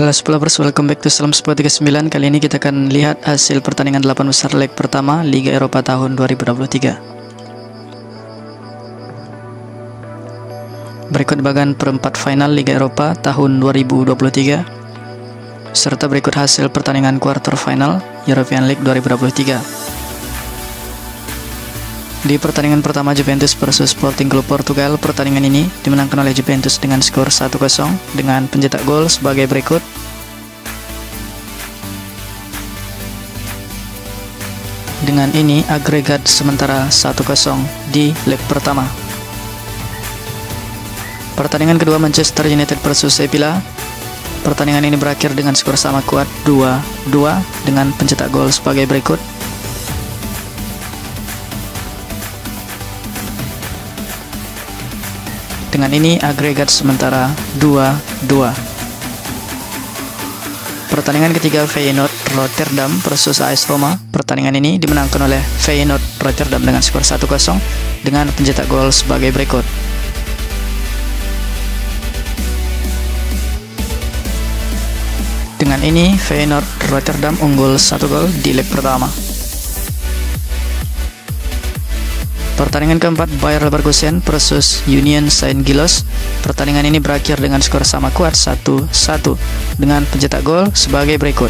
Halo Spurs, welcome back to Salam Sepak 39. Kali ini kita akan lihat hasil pertandingan 8 besar leg pertama Liga Eropa tahun 2023. Berikut bagan perempat final Liga Eropa tahun 2023 serta berikut hasil pertandingan quarter final European League 2023. Di pertandingan pertama Juventus versus Sporting Club Portugal, pertandingan ini dimenangkan oleh Juventus dengan skor 1-0 dengan pencetak gol sebagai berikut. Dengan ini agregat sementara 1-0 di leg pertama. Pertandingan kedua Manchester United versus Sevilla. Pertandingan ini berakhir dengan skor sama kuat 2-2 dengan pencetak gol sebagai berikut. Dengan ini agregat sementara 2-2. Pertandingan ketiga Feyenoord Rotterdam versus AS Roma. Pertandingan ini dimenangkan oleh Feyenoord Rotterdam dengan skor 1-0 dengan pencetak gol sebagai berikut. Dengan ini Feyenoord Rotterdam unggul 1 gol di leg pertama. Pertandingan keempat Bayer Leverkusen versus Union Saint-Gilloise. Pertandingan ini berakhir dengan skor sama kuat 1-1 dengan pencetak gol sebagai berikut.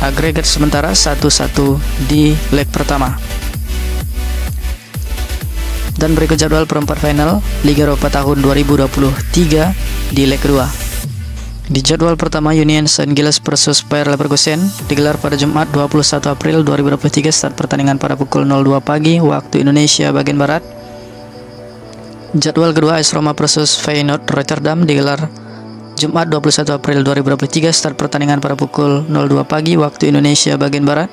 Agregat sementara 1-1 di leg pertama. Dan berikut jadwal perempat final Liga Eropa tahun 2023 di leg kedua. Di jadwal pertama Union Saint-Gilloise versus Bayer Leverkusen digelar pada Jumat 21 April 2023 start pertandingan pada pukul 02 pagi waktu Indonesia bagian barat. Jadwal kedua AS Roma versus Feyenoord Rotterdam digelar Jumat 21 April 2023 start pertandingan pada pukul 02 pagi waktu Indonesia bagian barat.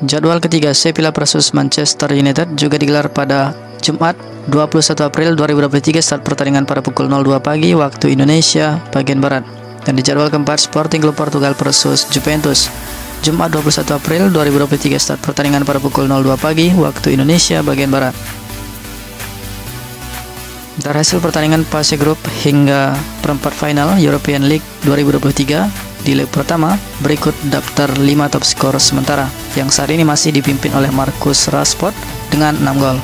Jadwal ketiga Sevilla versus Manchester United juga digelar pada Jumat 21 April 2023 start pertandingan pada pukul 02 pagi waktu Indonesia bagian barat. Dan di jadwal keempat Sporting Club Portugal versus Juventus Jumat 21 April 2023 start pertandingan pada pukul 02 pagi waktu Indonesia bagian barat. Dari hasil pertandingan fase grup hingga perempat final European League 2023 di leg pertama, berikut daftar 5 top skor sementara yang saat ini masih dipimpin oleh Marcus Rashford dengan 6 gol.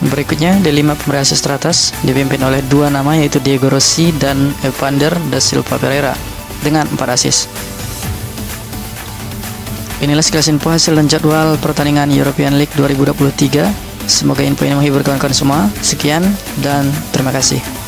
Berikutnya di 5 pemberi asis teratas dipimpin oleh 2 nama yaitu Diego Rossi dan Evander da Silva Pereira dengan 4 asis. Inilah sekilas info hasil dan jadwal pertandingan European League 2023. Semoga info ini menghibur kawan-kawan semua. Sekian dan terima kasih.